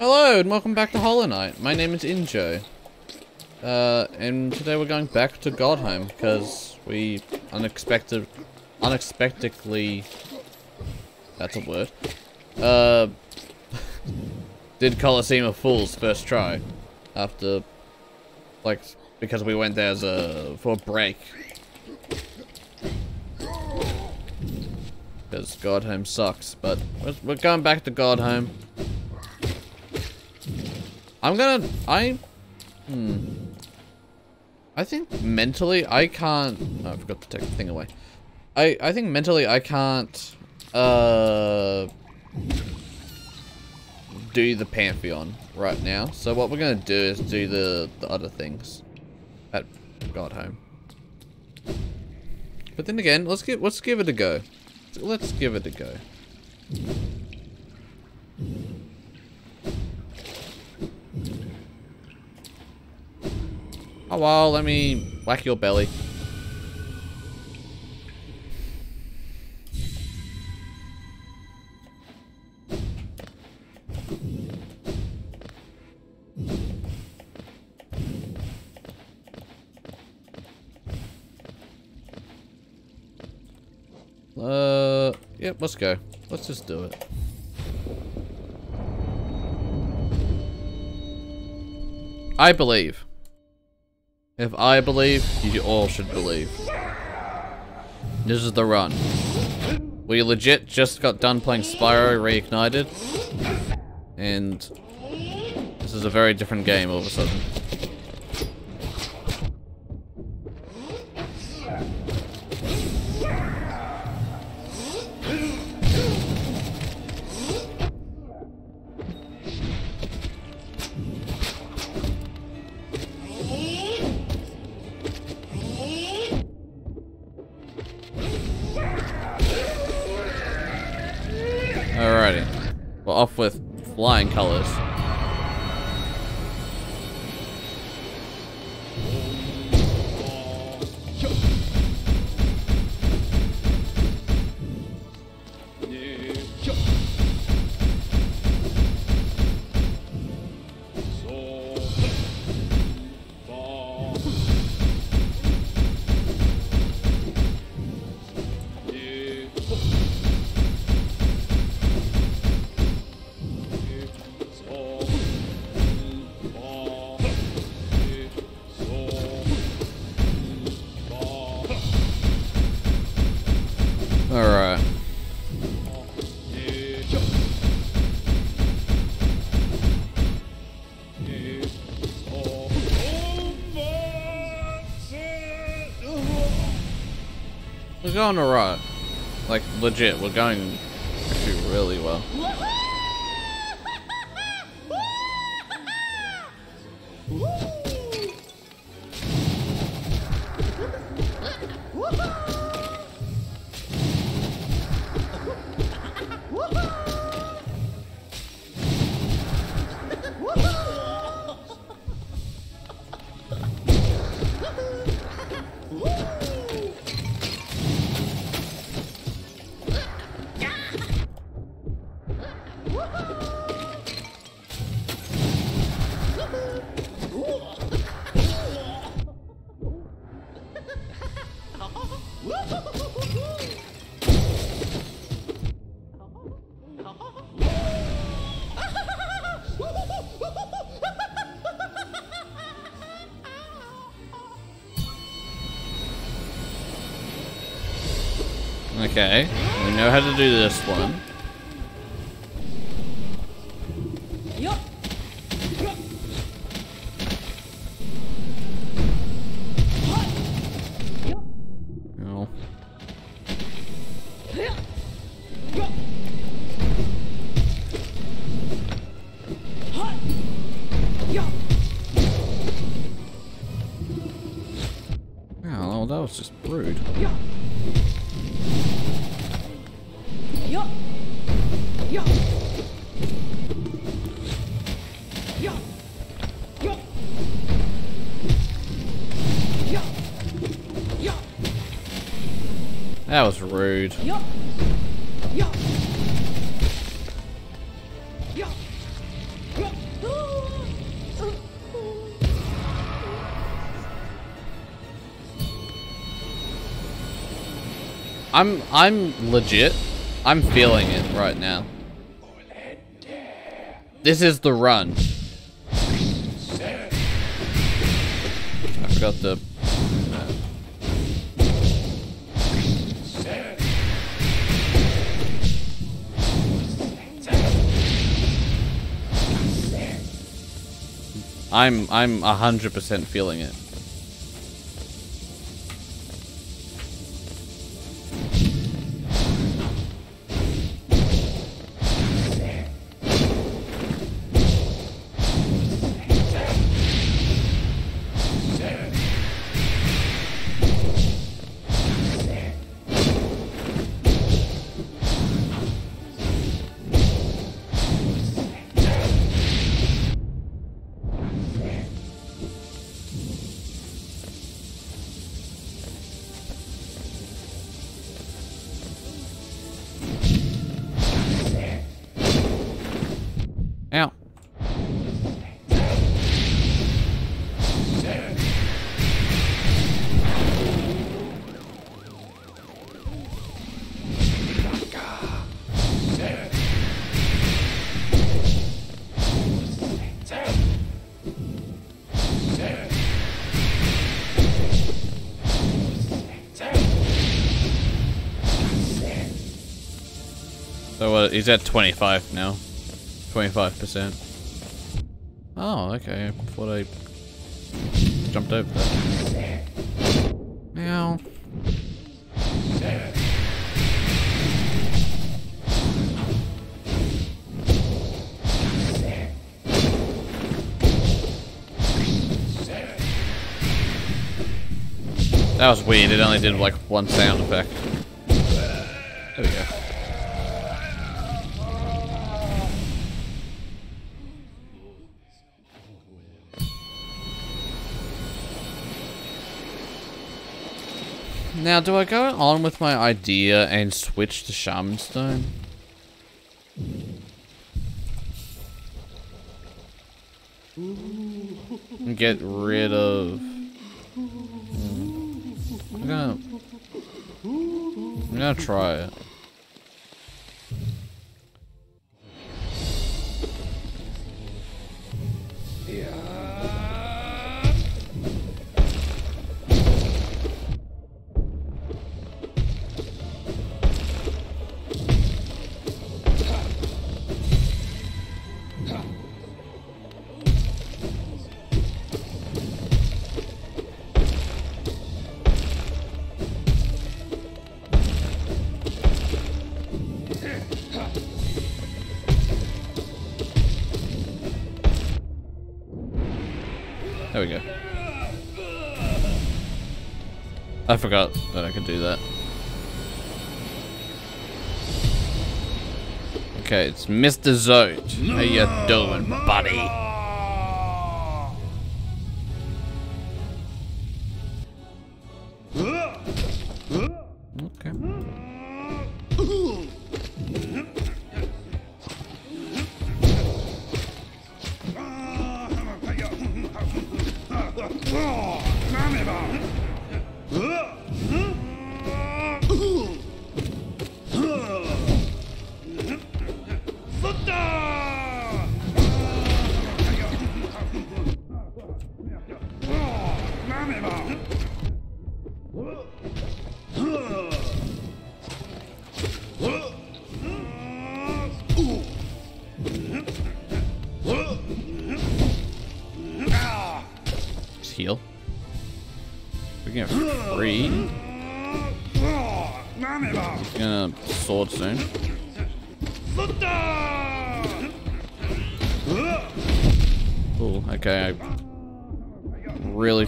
Hello, and welcome back to Hollow Knight. My name is Injo. And today we're going back to Godhome, because we unexpectedly... That's a word. Did Coliseum of Fools first try. After... Like, because we went there as a... for a break. Because Godhome sucks, but we're going back to Godhome. I think mentally I can't... Oh, I forgot to take the thing away. I think mentally I can't... do the Pantheon right now. So what we're gonna do is do the other things at Godhome. But then again, let's give it a go. Let's give it a go. Oh well, let me whack your belly. Yep, let's go. Let's just do it. I believe. If I believe, you all should believe. This is the run. We legit just got done playing Spyro Reignited. And this is a very different game all of a sudden. Off with flying colors. We're going alright. Like, legit, we're going actually really well. Okay, we know how to do this one. Oh, that was just rude. That was rude. I'm legit. I'm feeling it right now. This is the run. I forgot the... I'm 100% feeling it. He's at 25 now. 25%. Oh, okay. I thought I jumped over that. Meow. That was weird. It only did like one sound effect. There we go. Now, do I go on with my idea and switch to Shaman Stone? And get rid of... I'm gonna try it. There we go. I forgot that I could do that. Okay, it's Mr. Zote. How you doing, buddy?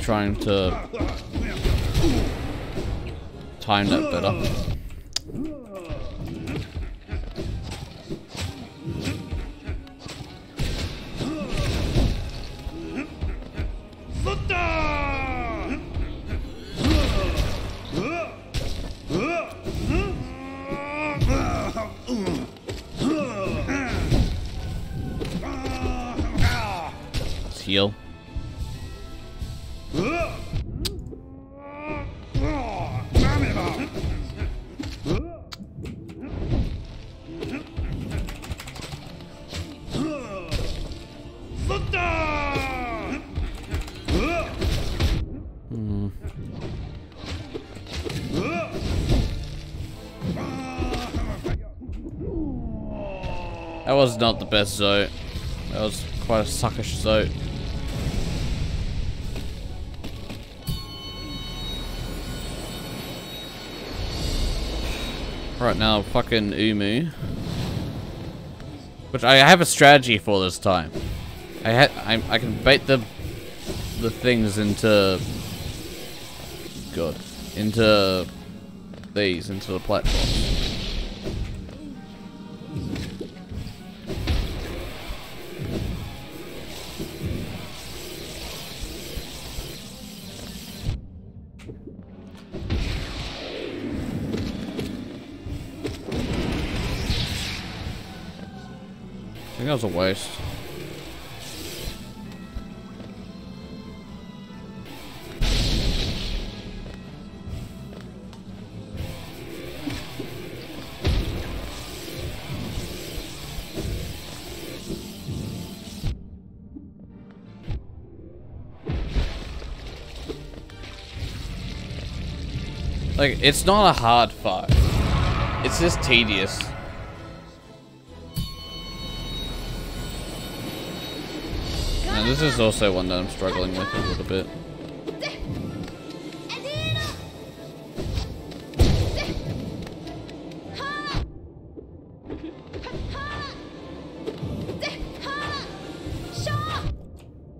Trying to time that better. Let's heal. That was not the best Zote. That was quite a suckish Zote. Right now, fucking Uumuu. Which I have a strategy for this time. I can bait the things into into these, into the platform. I think that was a waste. Like, it's not a hard fight. It's just tedious. This is also one that I'm struggling with a little bit.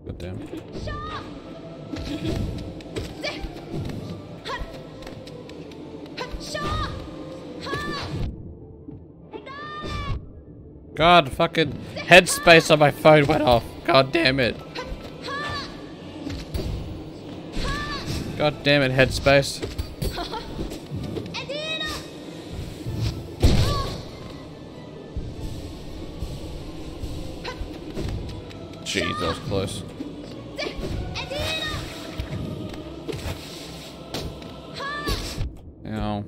Goddamn. God, fucking headspace on my phone went off. God damn it. God damn it, headspace. Jeez, that was close. Ow.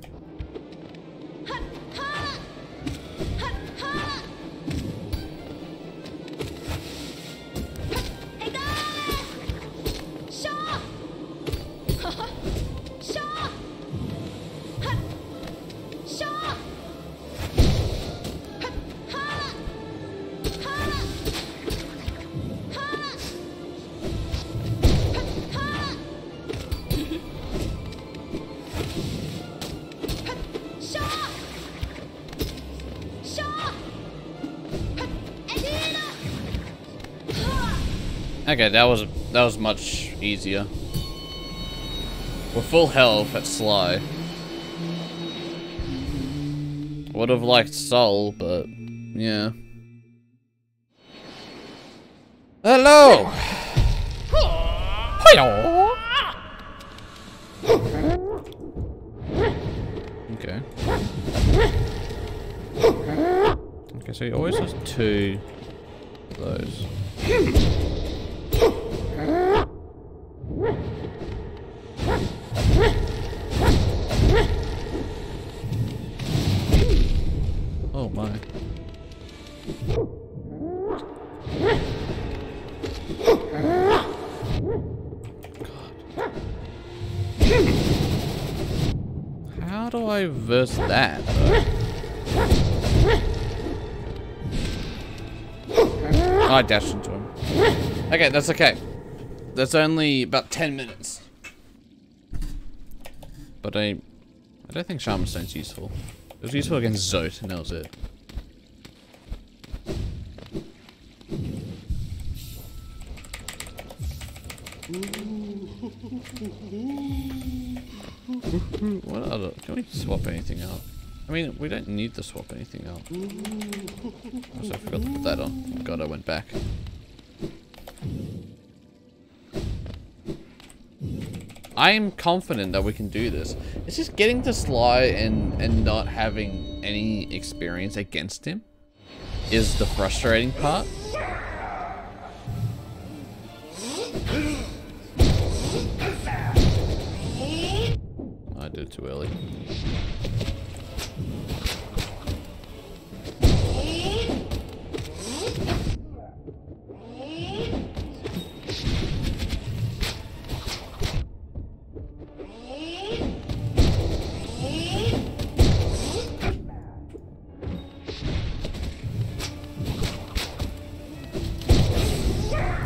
Okay, that was much easier. We're full health at Sly. Would have liked Soul, but yeah. Hello. Hello. Okay. Okay, so he always has two of those. Oh my. God. How do I verse that? Oh, I dashed into him. Okay, that's okay. That's only about 10 minutes. But I don't think Shaman Stone's useful. It was useful against Zote, and that was it. What other? Can we swap anything out? I mean, we don't need to swap anything out. Also, I forgot to put that on. Oh God, I went back. I'm confident that we can do this. It's just getting to Sly and not having any experience against him is the frustrating part. I did it too early.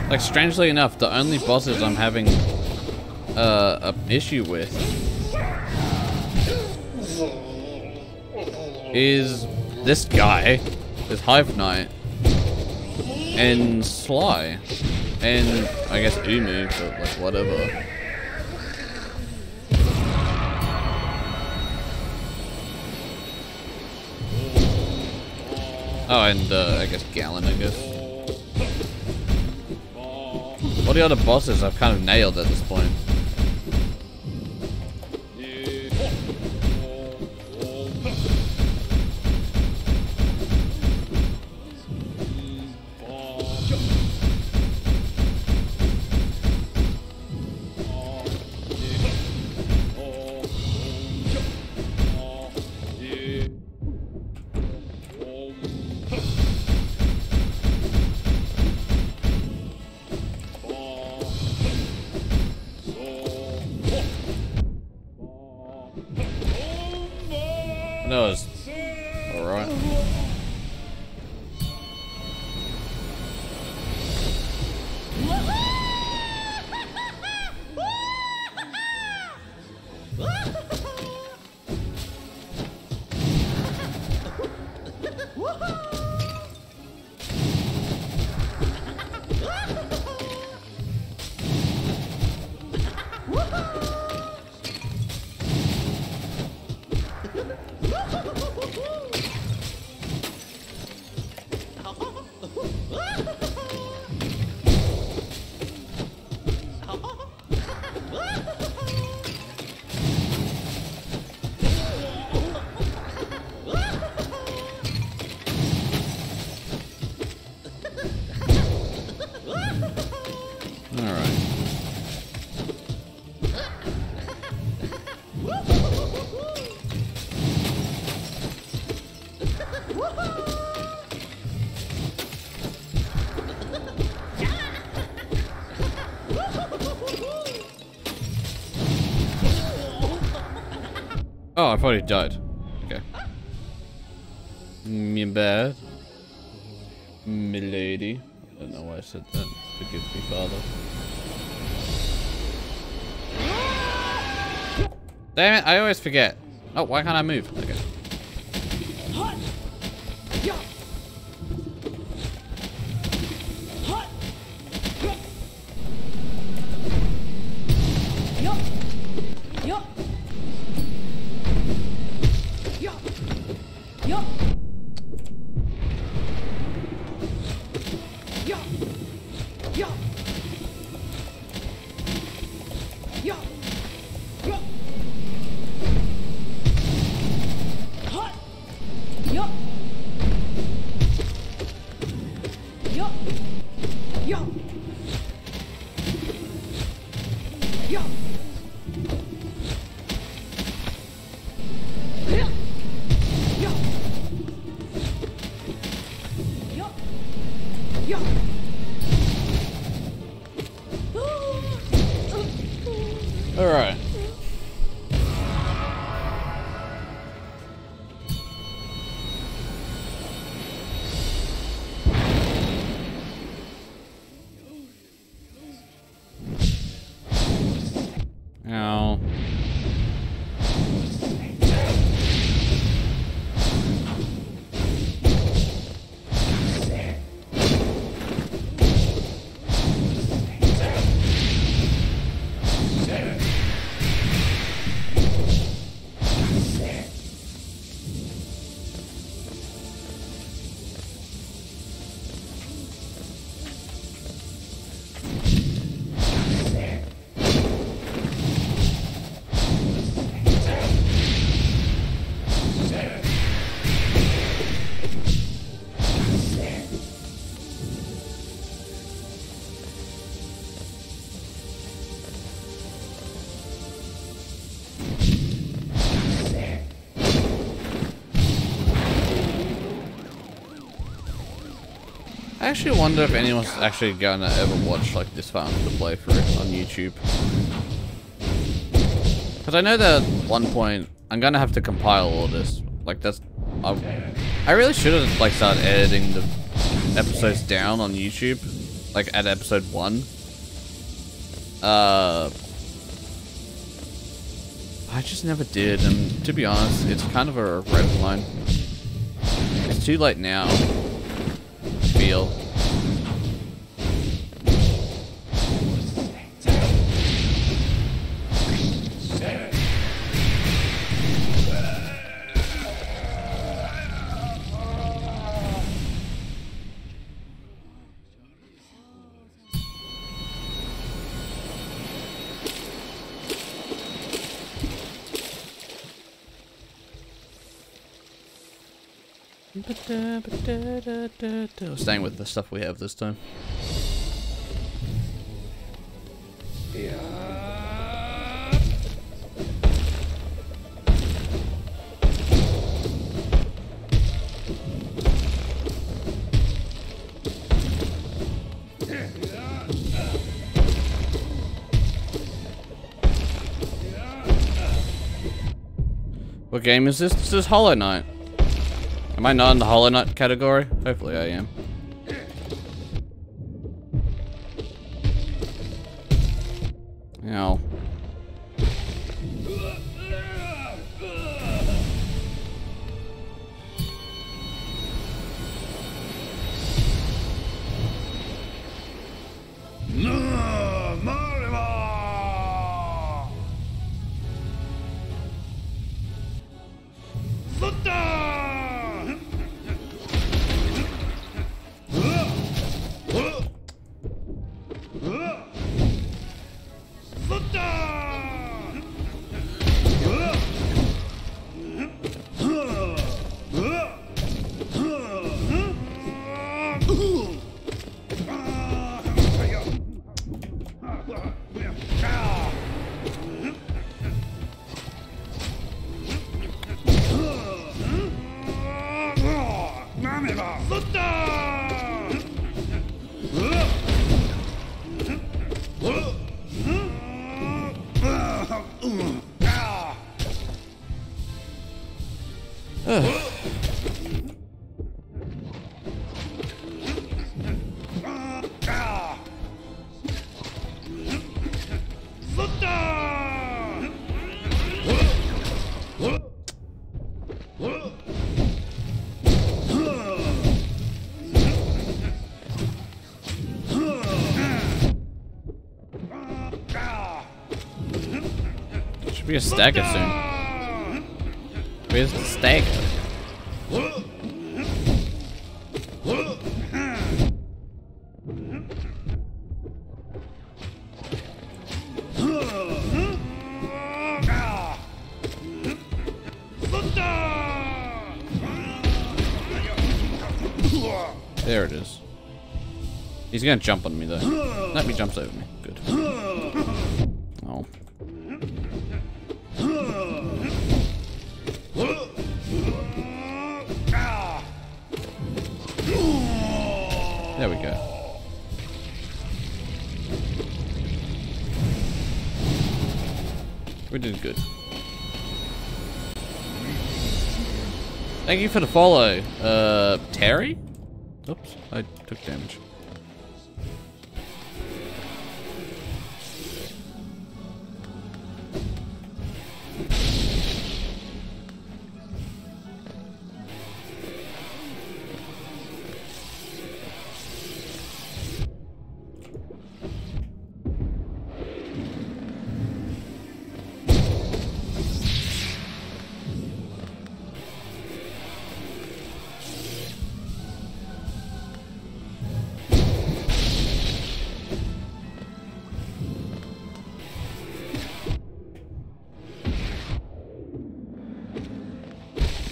Like, strangely enough, the only bosses I'm having an issue with is this guy, this Hive Knight, and Sly, and I guess Uumuu, but like whatever. Oh, and I guess Gallon, I guess. All the other bosses I've kind of nailed at this point. Oh, I probably died. Okay. Me bad. Milady. I don't know why I said that. Forgive me, Father. Damn it, I always forget. Oh, why can't I move? Okay. I actually wonder if anyone's actually gonna ever watch like this far into the playthrough on YouTube. Because I know that at one point I'm gonna have to compile all this. Like that's, I really should have like started editing the episodes down on YouTube. like at episode 1. I just never did, and to be honest, it's kind of a red line. It's too late now. Feel. Staying with the stuff we have this time. Yeah. What game is this? This is Hollow Knight. Am I not in the Hollow Knight category? Hopefully I am. Ow. We have to stagger soon. We have to stagger. There it is. He's gonna jump on me though. No, he jumps over me. Good. Oh. There we go. We did good. Thank you for the follow, Terry? Oops, I took damage.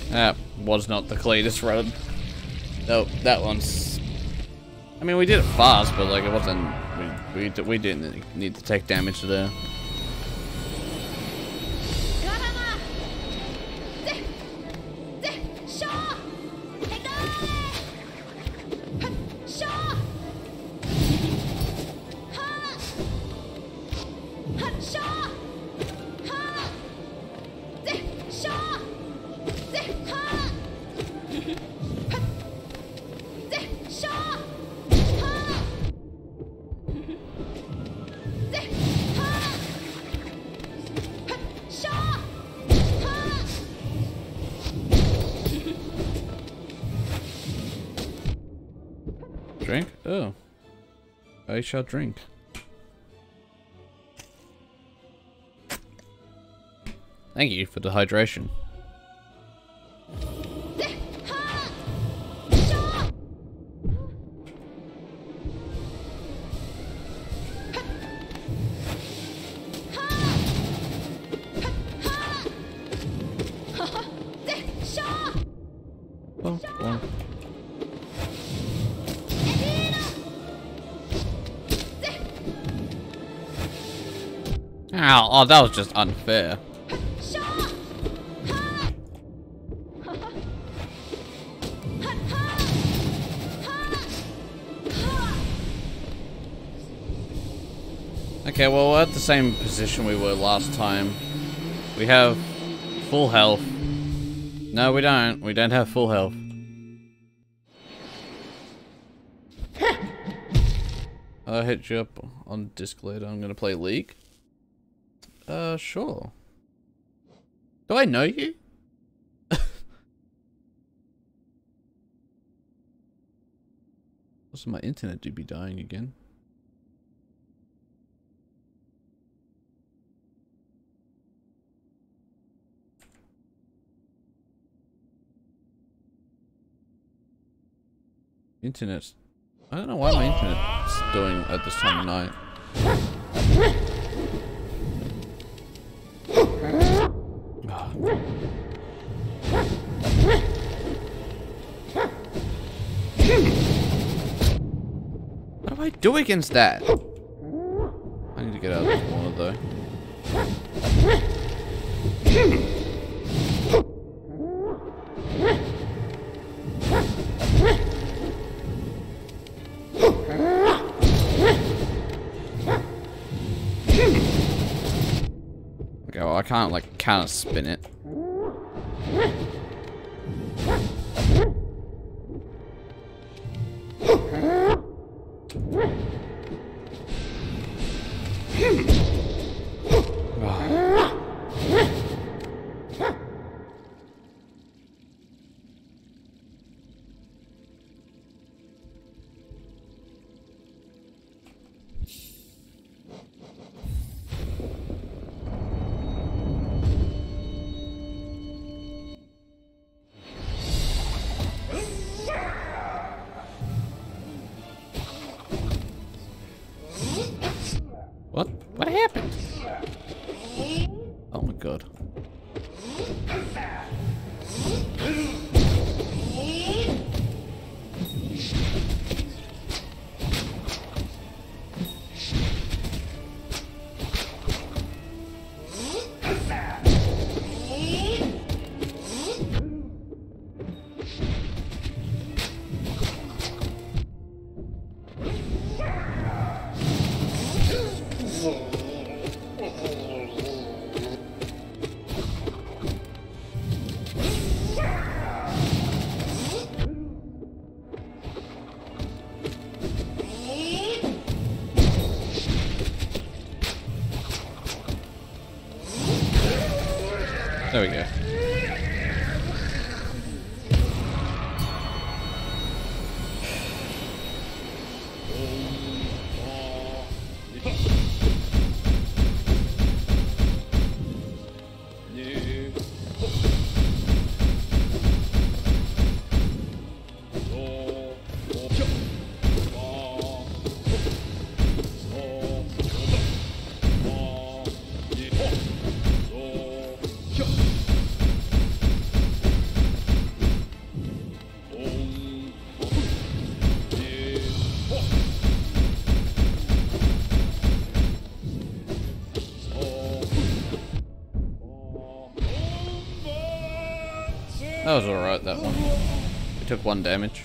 That was not the cleanest run. Nope, that one's... I mean, we did it fast, but like it wasn't... We didn't need to take damage there. Drink? Oh. I shall drink. Thank you for the hydration. Ow, oh, that was just unfair. Okay, well, we're at the same position we were last time. We have full health. No, we don't. We don't have full health. I'll hit you up on disc later. I'm gonna play League. Sure. Do I know you? Also, my internet do be dying again. Internet's... I don't know why my internet's doing at this time of night. What do I do against that? I need to get out of this water though. Okay, well I can't like counter spin it. What happened? Oh my god. There we go. That was alright, that one. We took one damage.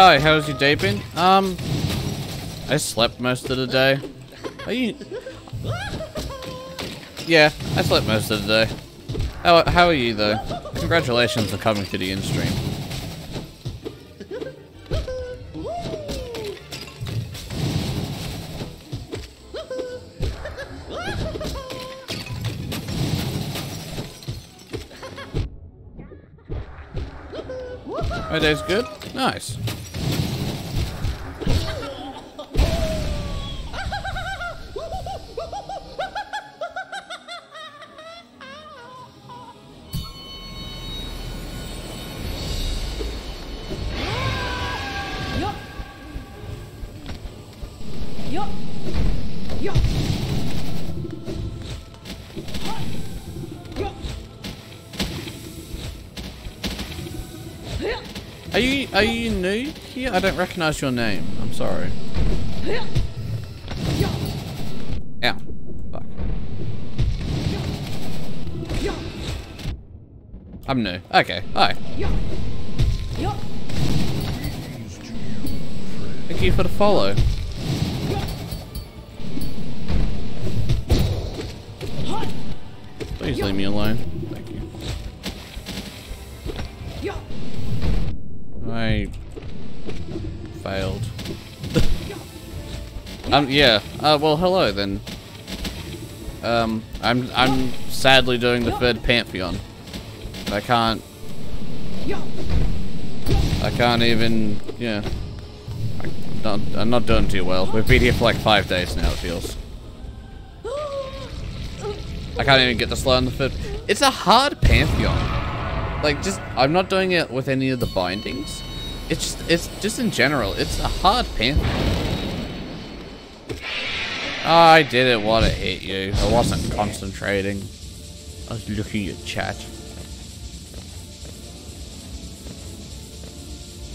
Hey, how's your day been? I slept most of the day. Are you... Yeah, I slept most of the day. How are you, though? Congratulations for coming to the in-stream. My day's good? Nice. Are you new here? I don't recognize your name. I'm sorry. Ow. Fuck. I'm new. Okay. Hi. Thank you for the follow. Please leave me alone. Thank you. I failed. Yeah. Well, hello then. I'm sadly doing the third Pantheon. I can't even. Yeah. I'm not doing too well. We've been here for like 5 days now. It feels. I can't even get the slow on the third. It's a hard Pantheon. Like, just I'm not doing it with any of the bindings. It's just in general, it's a hard Pantheon. I didn't want to hit you. I wasn't concentrating. I was looking at chat.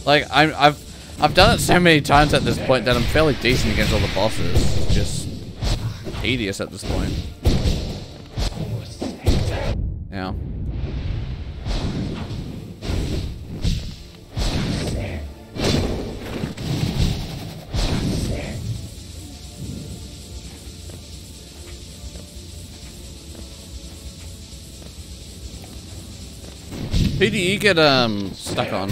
Like, I've done it so many times at this point that I'm fairly decent against all the bosses. It's just tedious at this point. Now. Who do you get stuck on?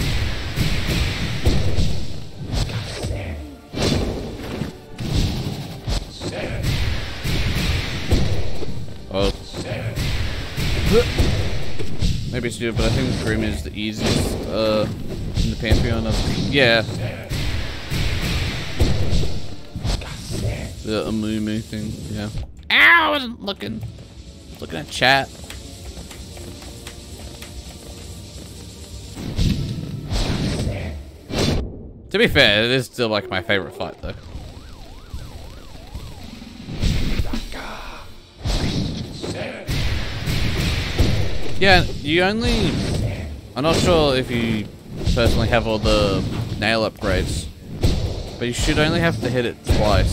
Oh. Maybe it's new, but I think Grimm is the easiest in the Pantheon of... Yeah. The Uumuu thing, yeah. Ow, I wasn't looking. I was looking at chat. To be fair, it is still like my favorite fight though. Yeah, you only... I'm not sure if you personally have all the nail upgrades, but you should only have to hit it twice.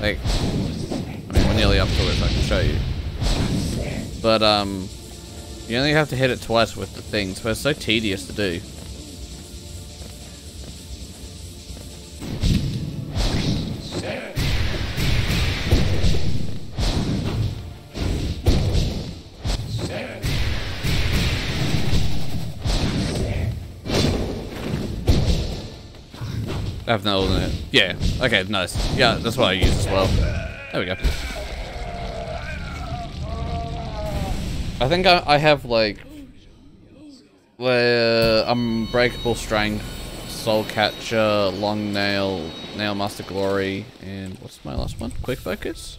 Like, I mean, we're nearly up to it, so I can show you. But, you only have to hit it twice with the things, but it's so tedious to do. I have nails in it. Yeah. Okay, nice. Yeah, that's what I use as well. There we go. I think I have like Unbreakable Strength, Soul Catcher, Long Nail, Nail Master Glory, and what's my last one? Quick Focus?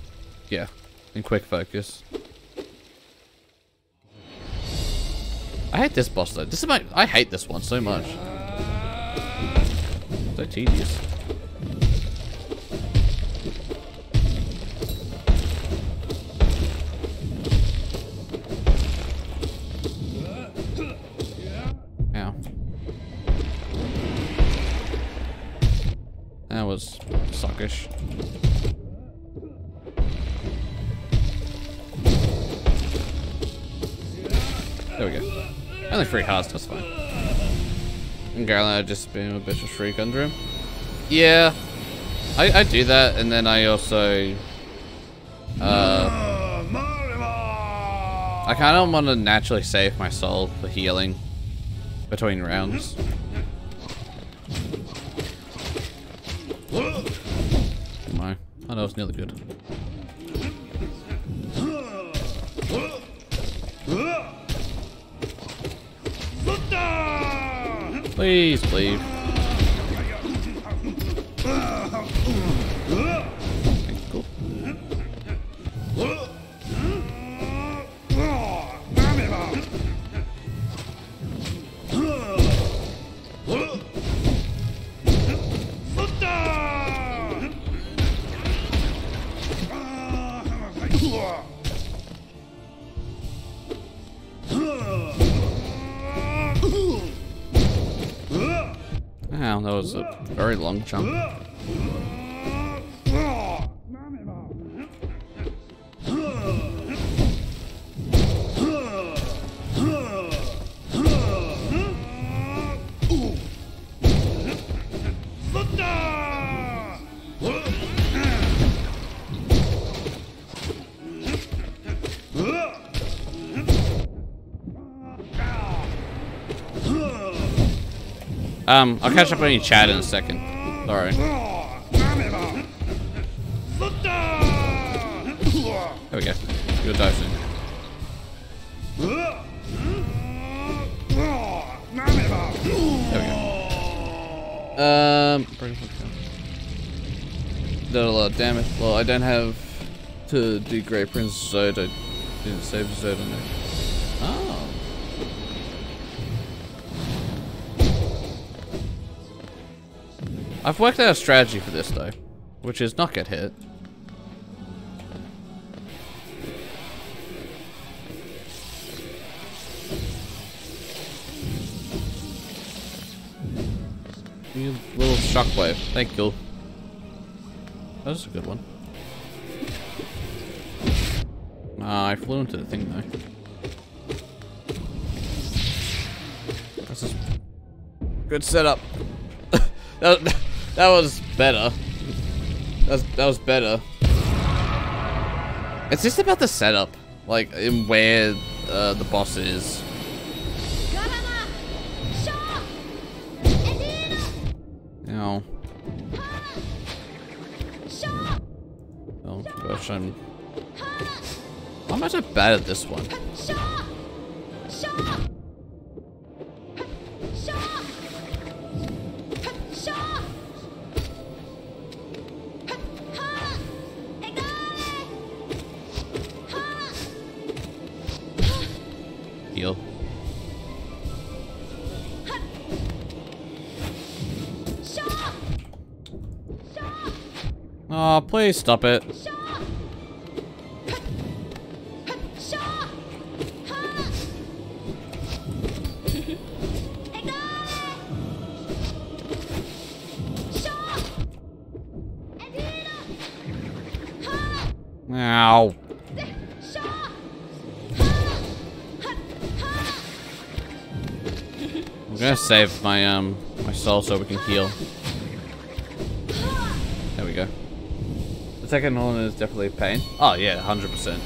Yeah, and Quick Focus. I hate this boss though. I hate this one so much. So tedious. Ow. That was suckish. There we go. Only 3 hearts, that's fine. And Gallon, I'd just been a bitch of shriek under him. Yeah. I do that, and then I also I kind of want to naturally save my soul for healing between rounds. My, oh, that was nearly good. Please leave. Cool. Wow, that was a very long jump. I'll catch up on your chat in a second. Sorry. There we go. You'll die soon. There we go. Did a lot of damage. Well, I don't have to do Grey Prince Zote. I didn't save Zote on there. Oh. I've worked out a strategy for this though, which is not get hit. You little shockwave, thank you. That was a good one. Ah, I flew into the thing though. That's a good setup. That was better. That was better. It's just about the setup, like in where the boss is. Ow. Oh gosh, I'm not so bad at this one. Oh, please stop it. Ow. I'm gonna save my my soul so we can heal. There we go. The second one is definitely pain. Oh yeah, 100%.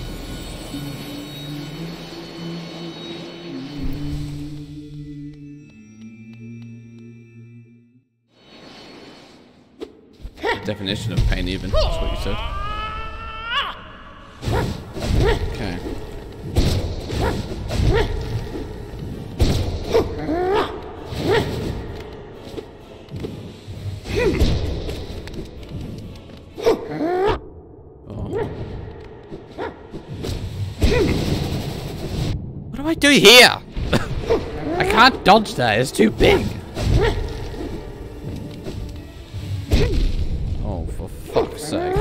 Definition of pain even, that's what you said. Okay. Do here? I can't dodge that, it's too big. Oh, for fuck's sake.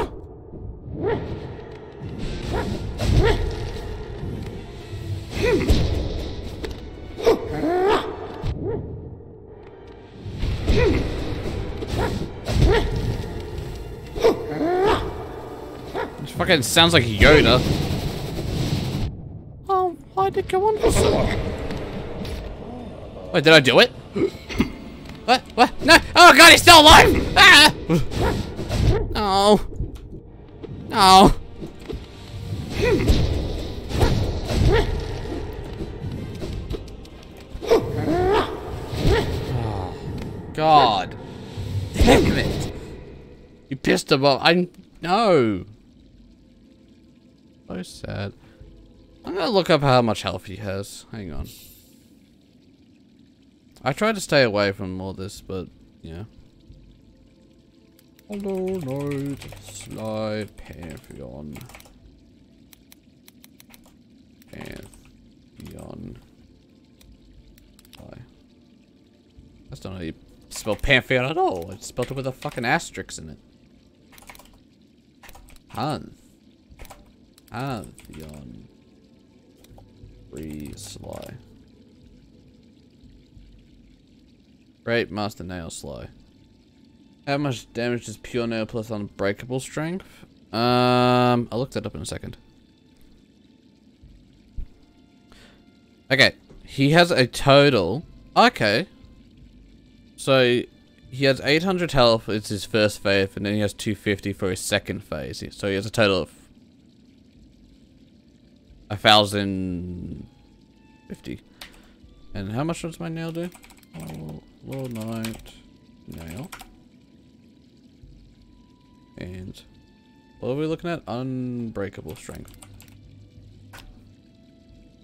This fucking sounds like Yoda. Wait, did I do it? What? No! Oh god, he's still alive! Ah! Oh. Oh. Oh. God. Damn it. You pissed him off. No. So sad. I'm gonna look up how much health he has. Hang on. I try to stay away from all this, but yeah. Hollow Knight, Sly, Pantheon. Pantheon. Sly. That's not how you spell Pantheon at all. I spelled it with a fucking asterisk in it. Pantheon. Sly. Great Master Nail Sly. How much damage does Pure Nail plus Unbreakable Strength? I'll look that up in a second. Okay, he has a total. Okay. So he has 800 health, it's his first phase, and then he has 250 for his second phase. So he has a total of 1,050. And how much does my nail do? Hollow Knight nail. And what are we looking at? Unbreakable strength.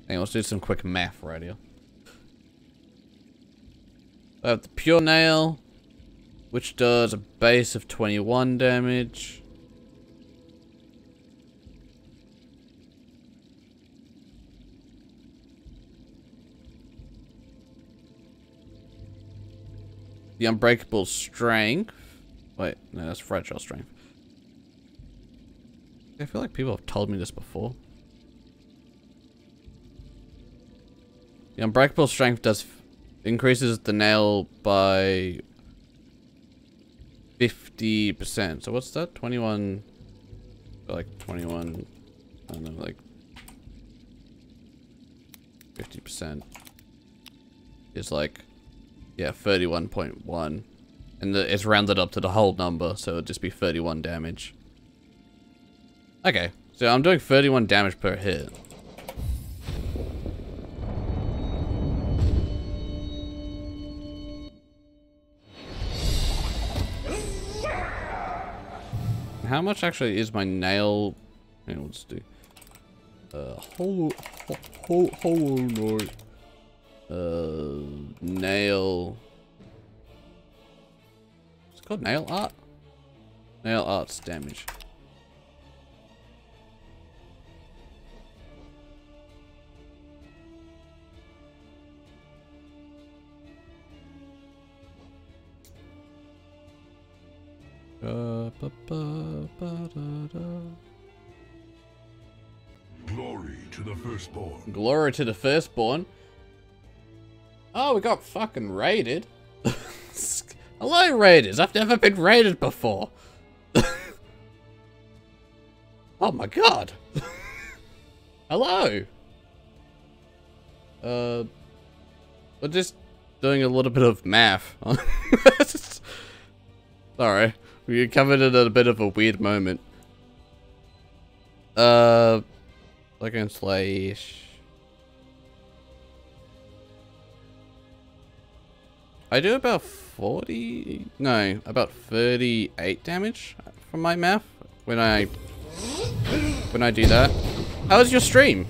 Hang on, let's do some quick math right here. I have the pure nail, which does a base of 21 damage. The unbreakable strength. Wait, no, that's fragile strength. I feel like people have told me this before. The unbreakable strength does increases the nail by 50%. So what's that? 21, like 21. I don't know, like 50% is like. Yeah, 31.1, and it's rounded up to the whole number, so it'd just be 31 damage. Okay, so I'm doing 31 damage per hit. How much actually is my nail? Hang on, let's do. Hollow Knight. Nail. It's called nail art. Nail art's damage. Glory to the Firstborn. Glory to the Firstborn. Oh, we got fucking raided. Hello, raiders. I've never been raided before. Oh my god. Hello. We're just doing a little bit of math. Sorry, we covered it at a bit of a weird moment. Cyclone Slashes. I do about 40, no, about 38 damage from my mouth when I do that. How was your stream?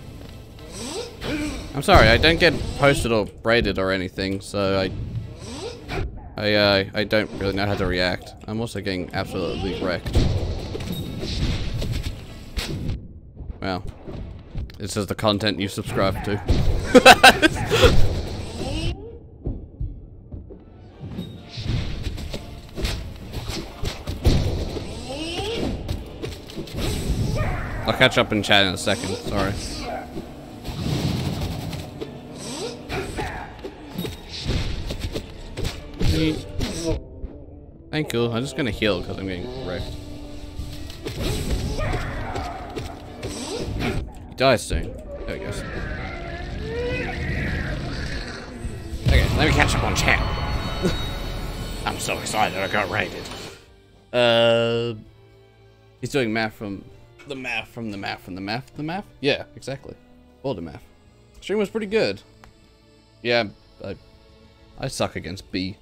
I'm sorry, I don't get posted or rated or anything, so I don't really know how to react. I'm also getting absolutely wrecked. Well, this is the content you subscribe to. I'll catch up in chat in a second, sorry. Thank you. I'm just gonna heal because I'm getting wrecked. He dies soon. There he goes. Okay, let me catch up on chat. I'm so excited I got raided. He's doing math from the math from the math from the math from the math. Yeah, exactly. All the math. Stream was pretty good. Yeah, I suck against B.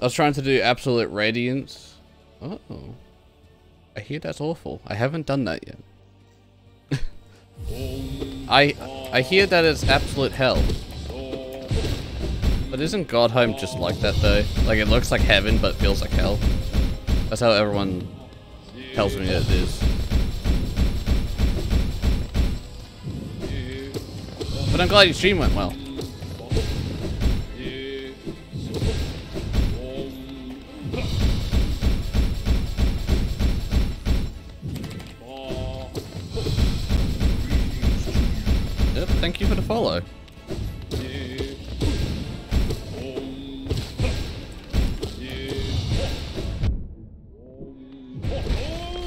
I was trying to do Absolute Radiance. Uh oh. I hear that's awful. I haven't done that yet. I hear that it's absolute hell. But isn't Godhome just like that though? Like it looks like heaven but feels like hell. That's how everyone tells me that it is. But I'm glad your stream went well. Yep, thank you for the follow.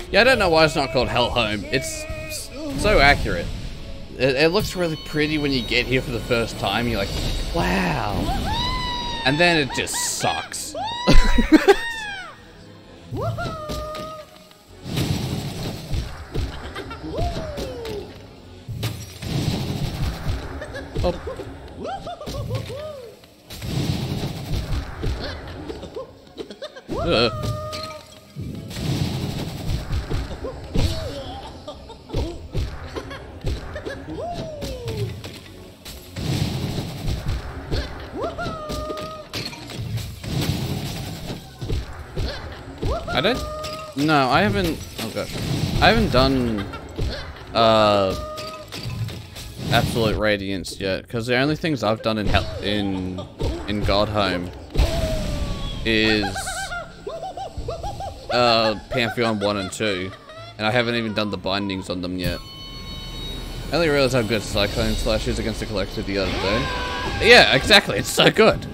Yeah, I don't know why it's not called Hell Home. It's so accurate. It looks really pretty when you get here for the first time. You're like, wow. And then it just sucks. Oh. I don't. No, I haven't. Oh gosh, I haven't done Absolute Radiance yet, because the only things I've done in Godhome is Pantheon 1 and 2, and I haven't even done the bindings on them yet. I only realized how good Cyclone Slashes against the Collector the other day. Yeah, exactly. It's so good.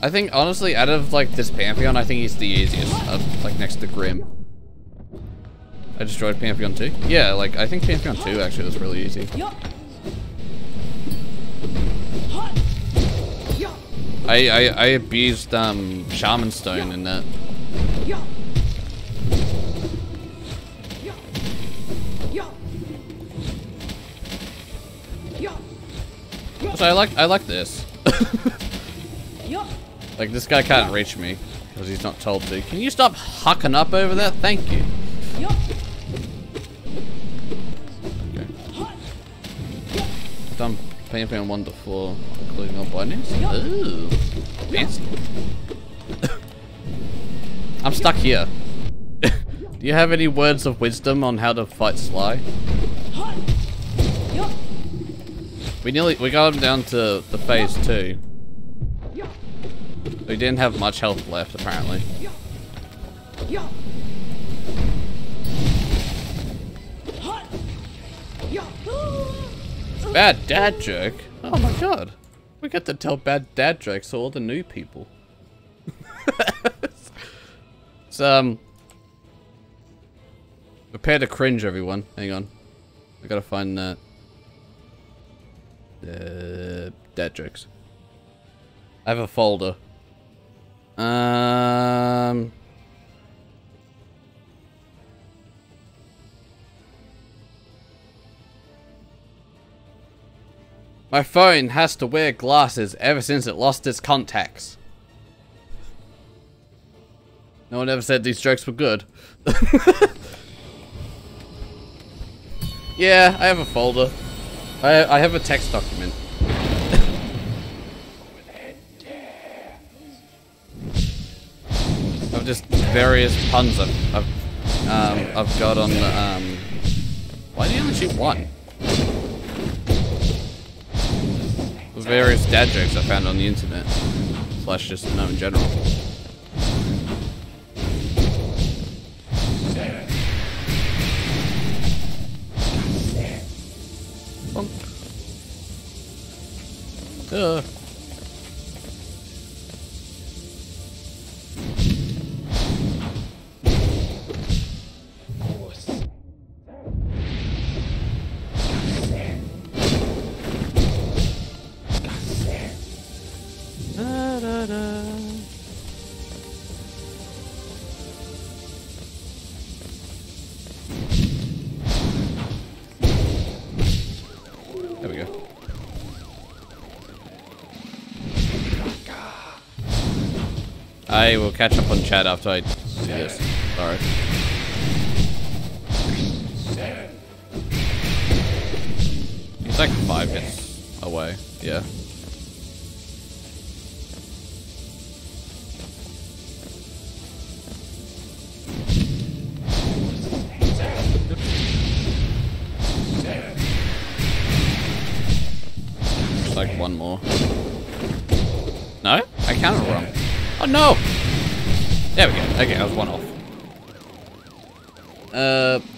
I think, honestly, out of, like, this Pantheon, I think he's the easiest, like, next to Grimm. I destroyed Pantheon 2? Yeah, like, I think Pantheon 2, actually, was really easy. I abused, Shaman Stone in that. So I like this. Like, this guy can't reach me, because he's not told to. Can you stop hucking up over that? Thank you. Okay. Done Pantheon 1 to 4, including all bindings. Ooh, fancy. I'm stuck here. Do you have any words of wisdom on how to fight Sly? We got him down to the phase 2. We didn't have much health left, apparently. Bad dad joke? Oh my god. We get to tell bad dad jokes to all the new people. It's, prepare to cringe, everyone. Hang on. I gotta find that. Dad jokes. I have a folder. My phone has to wear glasses ever since it lost its contacts. No one ever said these jokes were good. Yeah, I have a folder. I have a text document. Just various puns I've got on the why do you only shoot one? The various dad jokes I found on the internet. Slash just no in general. I will catch up on chat after I do this. Alright. He's like 5 hits away. Yeah. Just like one more. No? I counted wrong. Oh no! There we go. Okay, I was one off.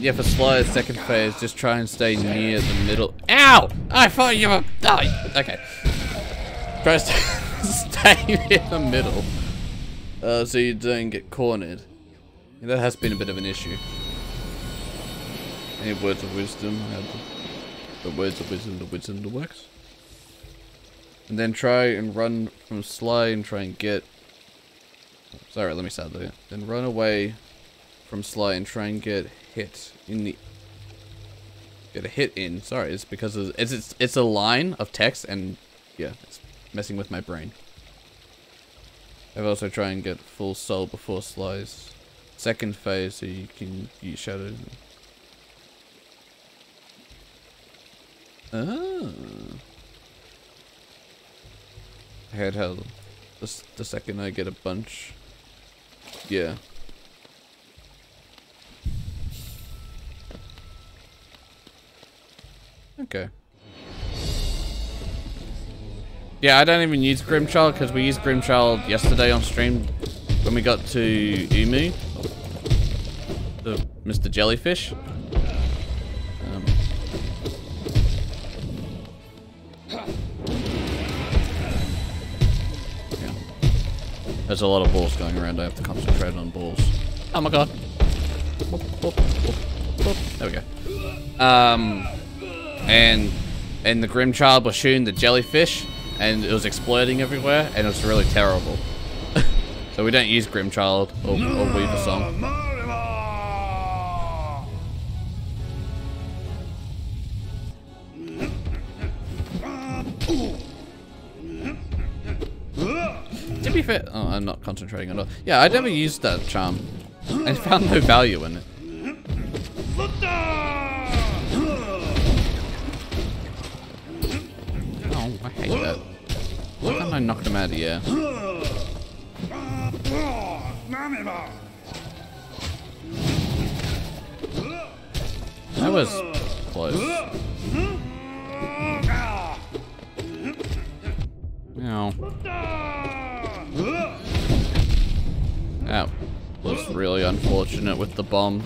Yeah, for Sly's second phase, just try and stay near the middle. Ow! I thought you were... Oh, okay. Try to stay near the middle. So you don't get cornered. That has been a bit of an issue. Any words of wisdom? The words of wisdom that works. And then try and run from Sly and try and get... Sorry, let me start there. Then run away from Sly and try and get hit in the... Get a hit in. Sorry, it's because of, it's a line of text and... Yeah, it's messing with my brain. I've also tried and get full soul before Sly's second phase so you can use shadows. Oh. I heard how the second I get a bunch. Yeah. Okay. Yeah, I don't even use Grimchild because we used Grimchild yesterday on stream when we got to Uumuu. The Mr. Jellyfish. There's a lot of balls going around, I have to concentrate on balls. Oh my god. Whoop, whoop, whoop, whoop. There we go. And the Grimchild was shooting the jellyfish, and it was exploding everywhere, and it was really terrible. So we don't use Grimchild or Weaversong. Oh, I'm not concentrating at all. Yeah, I never used that charm. I found no value in it. Oh, I hate that. Look how I knocked him out of the air. That was close. Ow. That was really unfortunate with the bomb.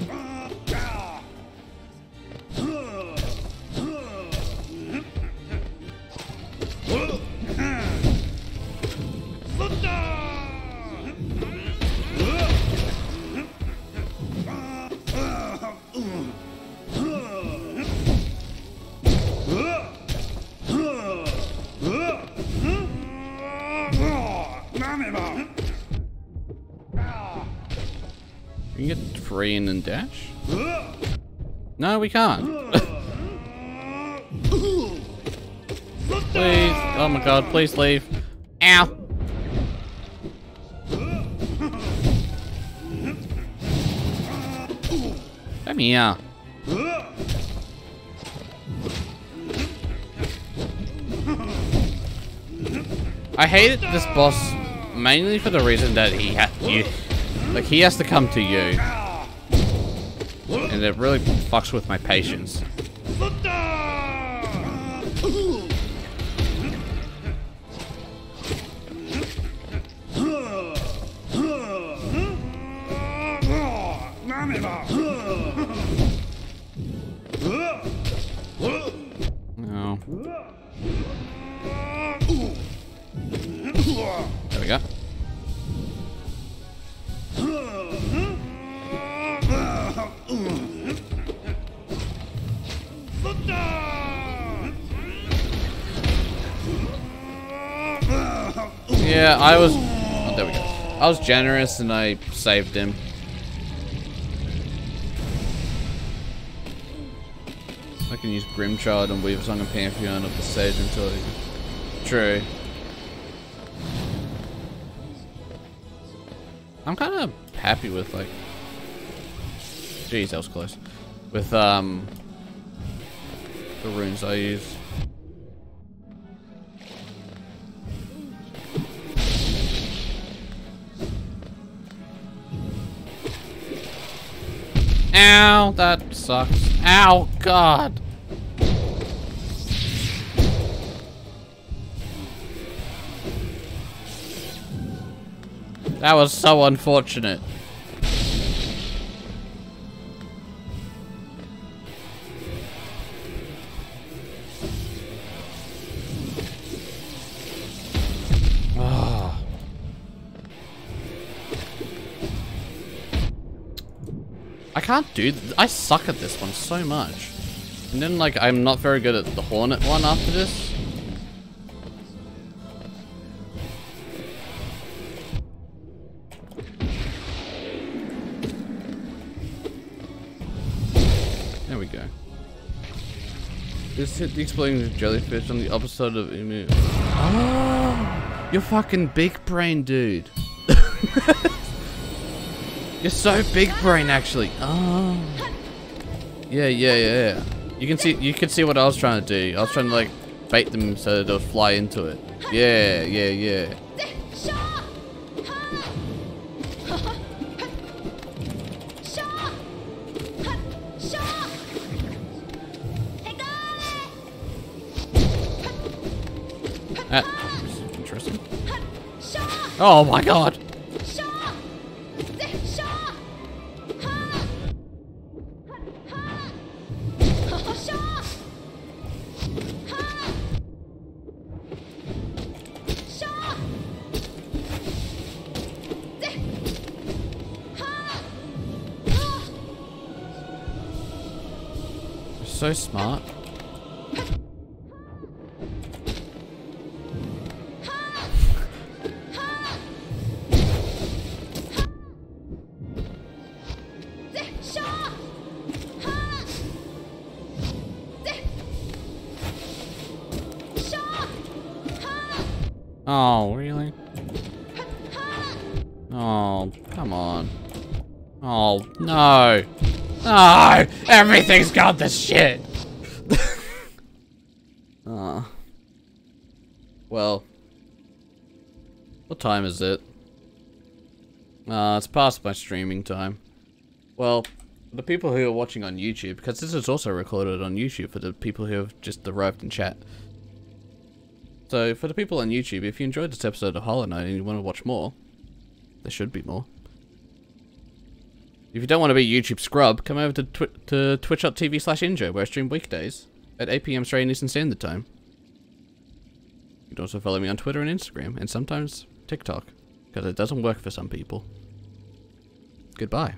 And dash? No, we can't. Please. Oh my god, please leave. Ow. Come here. I hated this boss mainly for the reason that he has to come to you. And it really fucks with my patience. No. There we go. Yeah, I was... Oh, there we go. I was generous and I saved him. I can use Grimchild and Weaversong and Pantheon of the Sage until... True. I'm kind of happy with, like, jeez, that was close. With the runes I use. Ow, that sucks. Ow, God. That was so unfortunate. Oh. I can't do this. I suck at this one so much. And then, like, I'm not very good at the Hornet one after this. Just hit the exploding jellyfish on the opposite side of Uumuu. Oh, you're fucking big brain, dude. You're so big brain, actually. Oh, yeah. You can see what I was trying to do. I was trying to, like, bait them so they'll fly into it. Yeah. Interesting. Oh my God. You're so smart. Oh, really? Oh, come on. Oh, no. No! Everything's got this shit! Well. What time is it? It's past my streaming time. Well, the people who are watching on YouTube, because this is also recorded on YouTube for the people who have just arrived in chat. So, for the people on YouTube, if you enjoyed this episode of Hollow Knight and you want to watch more, there should be more. If you don't want to be a YouTube scrub, come over to twitch.tv/injo, where I stream weekdays at 8 PM Australian Eastern Standard Time. You can also follow me on Twitter and Instagram, and sometimes TikTok, because it doesn't work for some people. Goodbye.